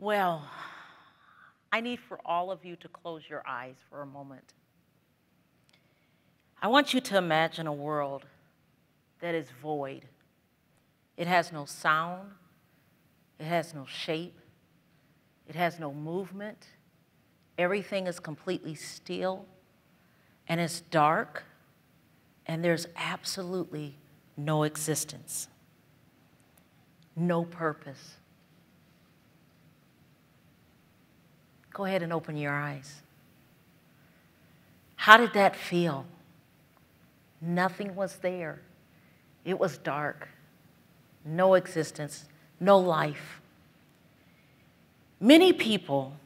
Well, I need for all of you to close your eyes for a moment. I want you to imagine a world that is void. It has no sound, it has no shape, it has no movement. Everything is completely still, and it's dark, and there's absolutely no existence, no purpose. Go ahead and open your eyes. How did that feel? Nothing was there. It was dark, no existence, no life. Many people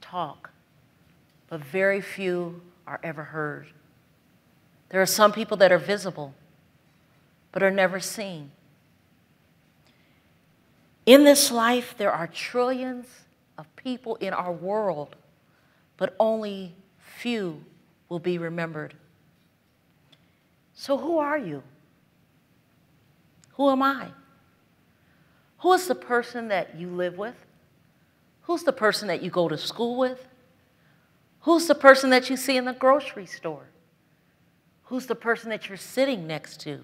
talk, but very few are ever heard. There are some people that are visible, but are never seen. In this life, there are trillions of people in our world, but only few will be remembered. So who are you? Who am I? Who is the person that you live with? Who's the person that you go to school with? Who's the person that you see in the grocery store? Who's the person that you're sitting next to?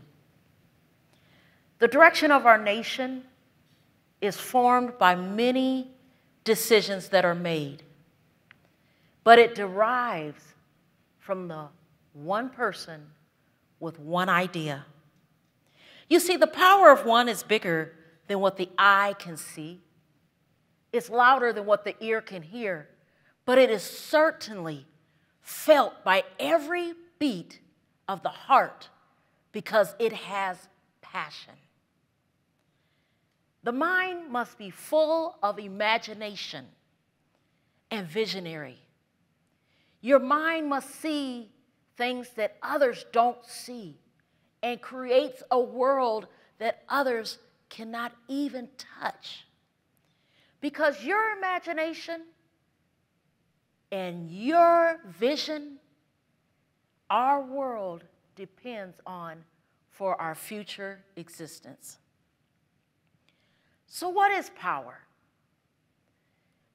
The direction of our nation is formed by many decisions that are made, but it derives from the one person with one idea. You see, the power of one is bigger than what the eye can see. It's louder than what the ear can hear, but it is certainly felt by every beat of the heart because it has passion. The mind must be full of imagination and visionary. Your mind must see things that others don't see and creates a world that others cannot even touch. Because your imagination and your vision, our world depends on for our future existence. So what is power?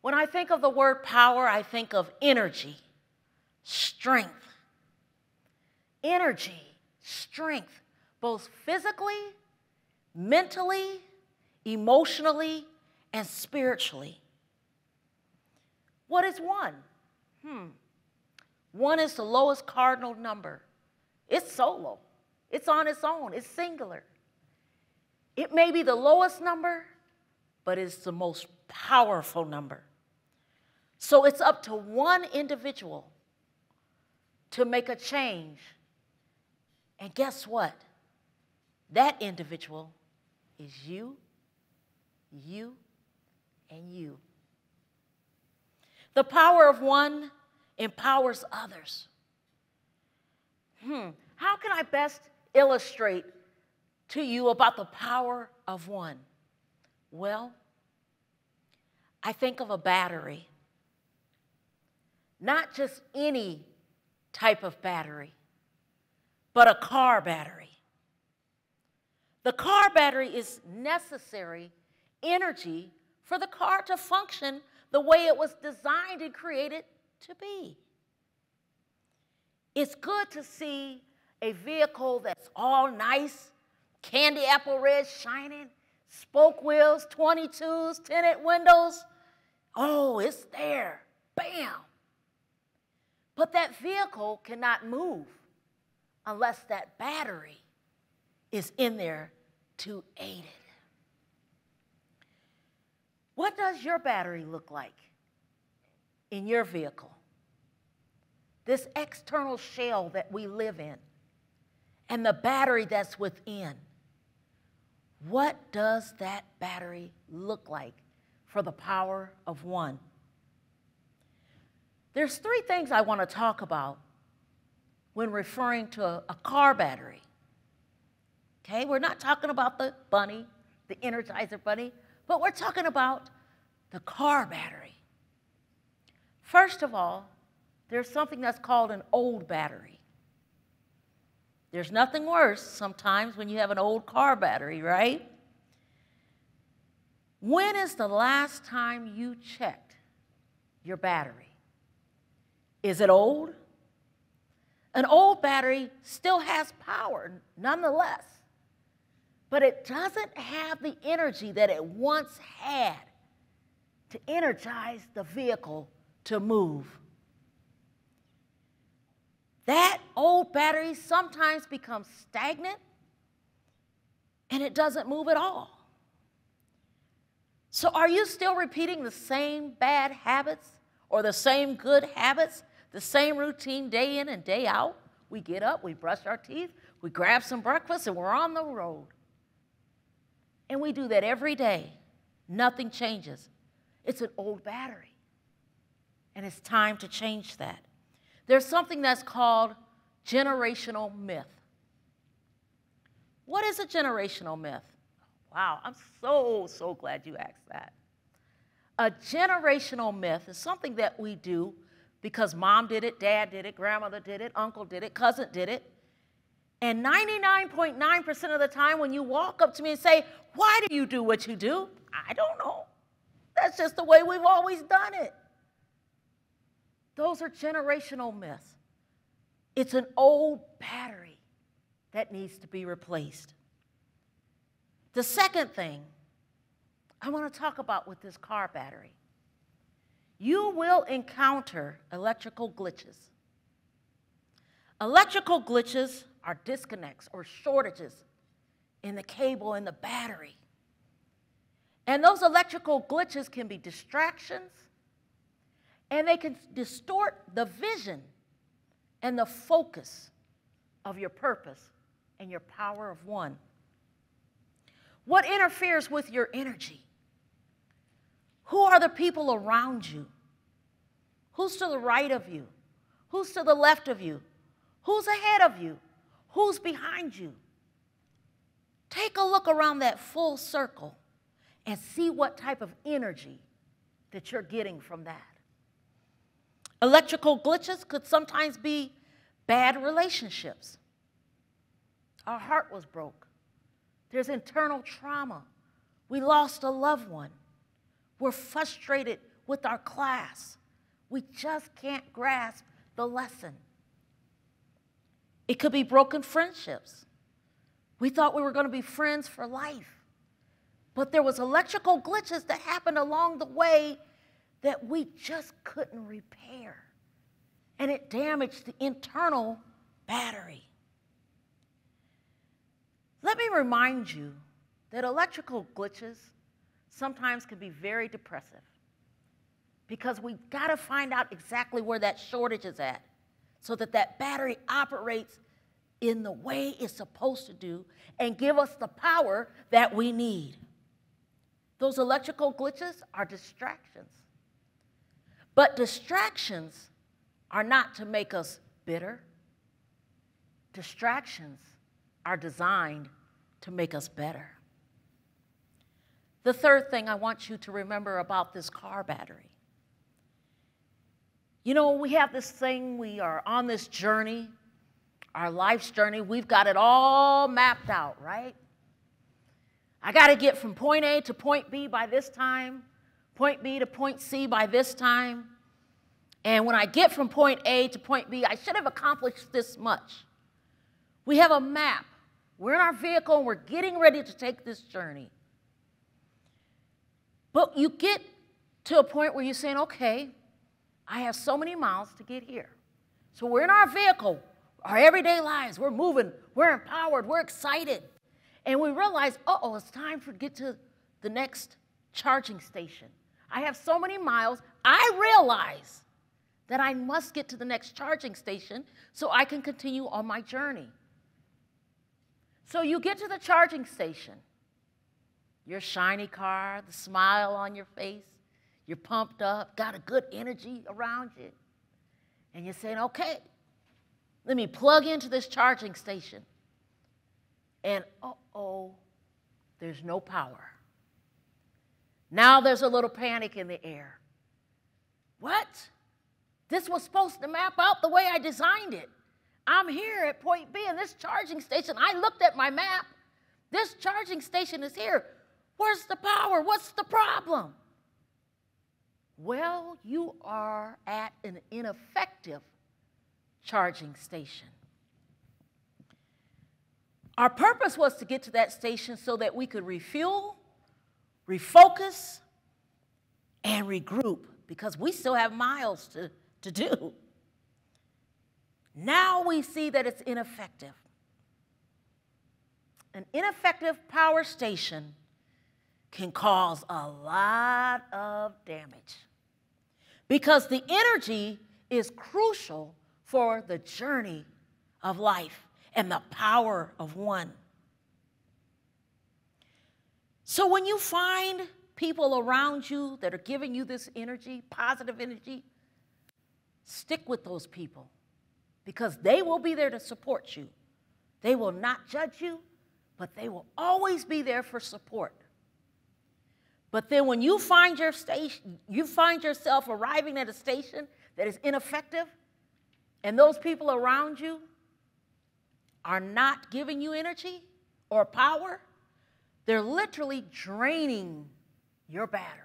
When I think of the word power, I think of energy, strength. Energy, strength, both physically, mentally, emotionally, and spiritually. What is one? One is the lowest cardinal number. It's solo. It's on its own. It's singular. It may be the lowest number, but it's the most powerful number. So it's up to one individual to make a change. And guess what? That individual is you, you, and you. The power of one empowers others. How can I best illustrate to you about the power of one? Well, I think of a battery. Not just any type of battery, but a car battery. The car battery is necessary energy for the car to function the way it was designed and created to be. It's good to see a vehicle that's all nice, candy apple red shining, spoke wheels, 22s, tinted windows. Oh, it's there, bam. But that vehicle cannot move unless that battery is in there to aid it. What does your battery look like in your vehicle? This external shell that we live in and the battery that's within. What does that battery look like for the power of one? There's three things I want to talk about when referring to a car battery. Okay, we're not talking about the bunny, the Energizer bunny, but we're talking about the car battery. First of all, there's something that's called an old battery. There's nothing worse sometimes when you have an old car battery, right? When is the last time you checked your battery? Is it old? An old battery still has power, nonetheless, but it doesn't have the energy that it once had to energize the vehicle to move. That old battery sometimes becomes stagnant and it doesn't move at all. So are you still repeating the same bad habits or the same good habits? The same routine day in and day out? We get up, we brush our teeth, we grab some breakfast, and we're on the road. And we do that every day. Nothing changes. It's an old battery. And it's time to change that. There's something that's called generational myth. What is a generational myth? Wow, I'm so glad you asked that. A generational myth is something that we do because mom did it, dad did it, grandmother did it, uncle did it, cousin did it. And 99.9% of the time when you walk up to me and say, why do you do what you do? I don't know. That's just the way we've always done it. Those are generational myths. It's an old battery that needs to be replaced. The second thing I want to talk about with this car battery. You will encounter electrical glitches. Electrical glitches are disconnects or shortages in the cable and the battery. And those electrical glitches can be distractions, and they can distort the vision and the focus of your purpose and your power of one. What interferes with your energy? Who are the people around you? Who's to the right of you? Who's to the left of you? Who's ahead of you? Who's behind you? Take a look around that full circle and see what type of energy that you're getting from that. Electrical glitches could sometimes be bad relationships. Our heart was broke. There's internal trauma. We lost a loved one. We're frustrated with our class. We just can't grasp the lesson. It could be broken friendships. We thought we were going to be friends for life, but there was electrical glitches that happened along the way that we just couldn't repair, and it damaged the internal battery. Let me remind you that electrical glitches sometimes can be very depressive because we've got to find out exactly where that shortage is at so that that battery operates in the way it's supposed to do and give us the power that we need. Those electrical glitches are distractions. But distractions are not to make us bitter. Distractions are designed to make us better. The third thing I want you to remember about this car battery. You know, we have this thing, we are on this journey, our life's journey, we've got it all mapped out, right? I got to get from point A to point B by this time, point B to point C by this time, and when I get from point A to point B, I should have accomplished this much. We have a map. We're in our vehicle and we're getting ready to take this journey. But you get to a point where you're saying, okay, I have so many miles to get here. So we're in our vehicle, our everyday lives, we're moving, we're empowered, we're excited. And we realize, uh-oh, it's time to get to the next charging station. I have so many miles, I realize that I must get to the next charging station so I can continue on my journey. So you get to the charging station. Your shiny car, the smile on your face, you're pumped up, got a good energy around you. And you're saying, okay, let me plug into this charging station. And uh-oh, there's no power. Now there's a little panic in the air. What? This was supposed to map out the way I designed it. I'm here at point B in this charging station. I looked at my map. This charging station is here. Where's the power? What's the problem? Well, you are at an ineffective charging station. Our purpose was to get to that station so that we could refuel, refocus, and regroup, because we still have miles to do. Now we see that it's ineffective. An ineffective power station can cause a lot of damage because the energy is crucial for the journey of life and the power of one. So when you find people around you that are giving you this energy, positive energy, stick with those people because they will be there to support you. They will not judge you, but they will always be there for support. But then when you find yourself arriving at a station that is ineffective and those people around you are not giving you energy or power, they're literally draining your battery.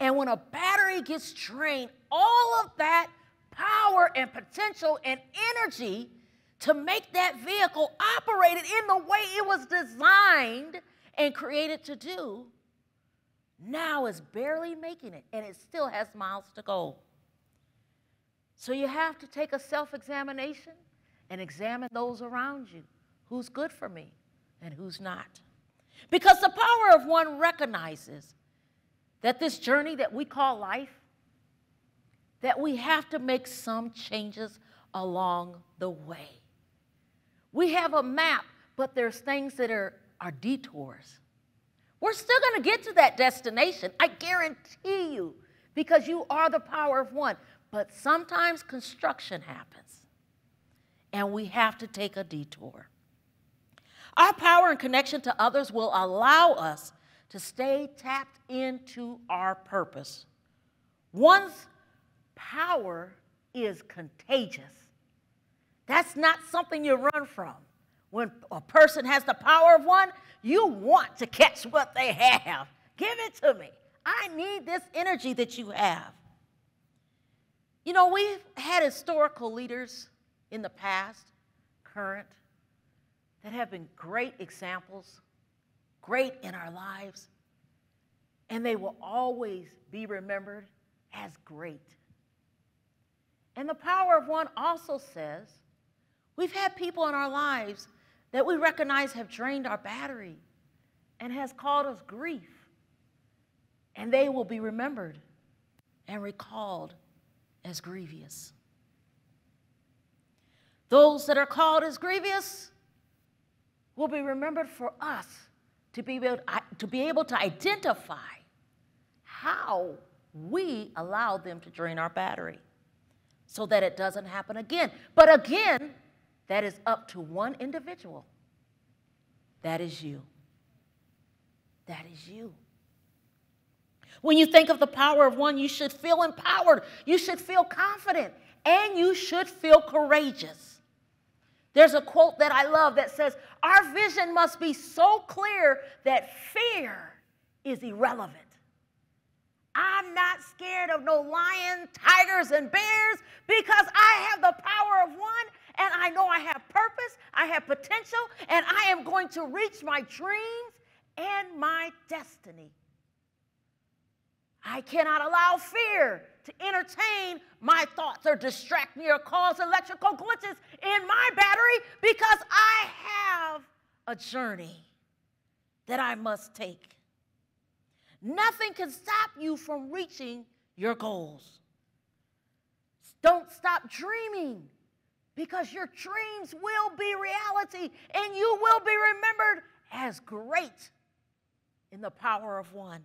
And when a battery gets drained, all of that power and potential and energy to make that vehicle operate in the way it was designed and created to do, now is barely making it, and it still has miles to go. So you have to take a self-examination and examine those around you. Who's good for me and who's not? Because the power of one recognizes that this journey that we call life, that we have to make some changes along the way. We have a map, but there's things that are detours. We're still going to get to that destination, I guarantee you, because you are the power of one. But sometimes construction happens, and we have to take a detour. Our power and connection to others will allow us to stay tapped into our purpose. One's power is contagious. That's not something you run from. When a person has the power of one, you want to catch what they have. Give it to me. I need this energy that you have. You know, we've had historical leaders in the past, current, that have been great examples, great in our lives, and they will always be remembered as great. And the power of one also says, we've had people in our lives that we recognize have drained our battery and has caused us grief. And they will be remembered and recalled as grievous. Those that are called as grievous will be remembered for us to be able to identify how we allow them to drain our battery so that it doesn't happen again. But again, that is up to one individual. That is you. That is you. When you think of the power of one, you should feel empowered. You should feel confident. And you should feel courageous. There's a quote that I love that says, "Our vision must be so clear that fear is irrelevant." I'm not scared of no lions, tigers, and bears because I have the power of one. And I know I have purpose, I have potential, and I am going to reach my dreams and my destiny. I cannot allow fear to entertain my thoughts or distract me or cause electrical glitches in my battery because I have a journey that I must take. Nothing can stop you from reaching your goals. Don't stop dreaming, because your dreams will be reality and you will be remembered as great in the power of one.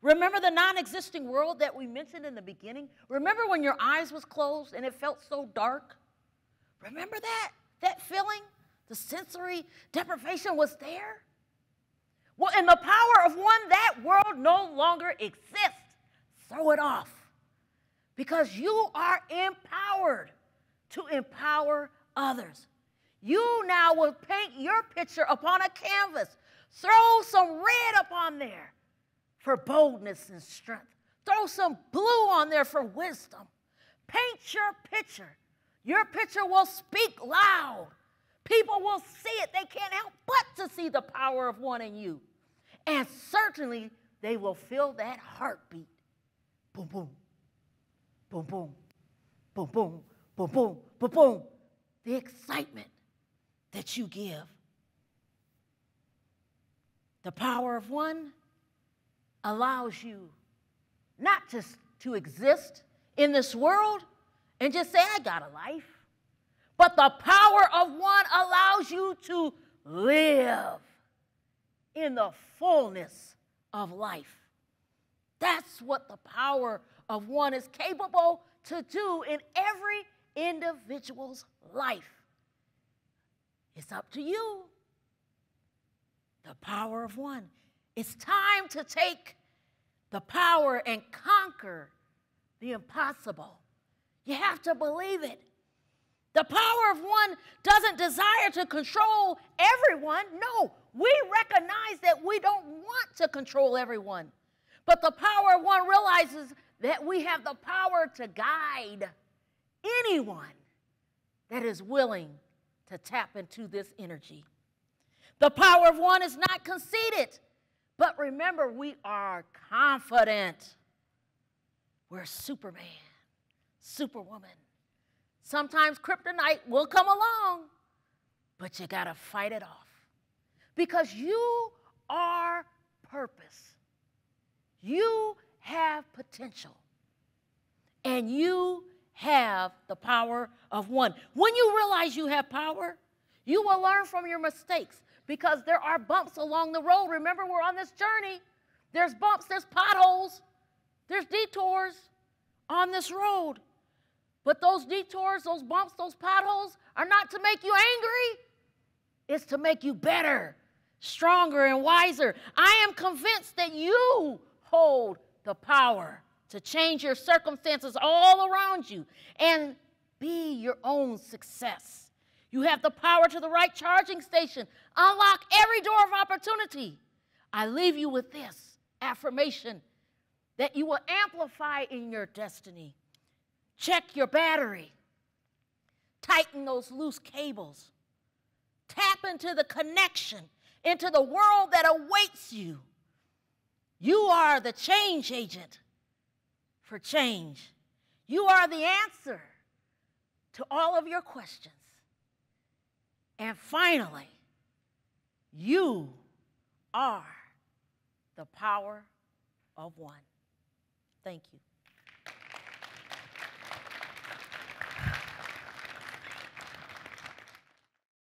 Remember the non-existing world that we mentioned in the beginning? Remember when your eyes was closed and it felt so dark? Remember that feeling? The sensory deprivation was there? Well, in the power of one, that world no longer exists. Throw it off, because you are empowered to empower others. You now will paint your picture upon a canvas. Throw some red up on there for boldness and strength. Throw some blue on there for wisdom. Paint your picture. Your picture will speak loud. People will see it. They can't help but to see the power of one in you. And certainly they will feel that heartbeat. Boom, boom, boom, boom, boom, boom, boom, boom, boom, boom. The excitement that you give. The power of one allows you not just to exist in this world and just say, I got a life. But the power of one allows you to live in the fullness of life. That's what the power of one is capable to do in every individual's life. It's up to you. The power of one. It's time to take the power and conquer the impossible. You have to believe it. The power of one doesn't desire to control everyone. No, we recognize that we don't want to control everyone. But the power of one realizes that we have the power to guide anyone that is willing to tap into this energy. The power of one is not conceited. But remember, we are confident. We're Superman, Superwoman. Sometimes kryptonite will come along, but you gotta fight it off because you are purpose. You have potential and you have the power of one. When you realize you have power, you will learn from your mistakes because there are bumps along the road. Remember, we're on this journey. There's bumps, there's potholes, there's detours on this road. But those detours, those bumps, those potholes are not to make you angry. It's to make you better, stronger, and wiser. I am convinced that you hold the power to change your circumstances all around you and be your own success. You have the power to the right charging station. Unlock every door of opportunity. I leave you with this affirmation that you will amplify in your destiny. Check your battery, tighten those loose cables, tap into the connection, into the world that awaits you. You are the change agent for change. You are the answer to all of your questions. And finally, you are the power of one. Thank you.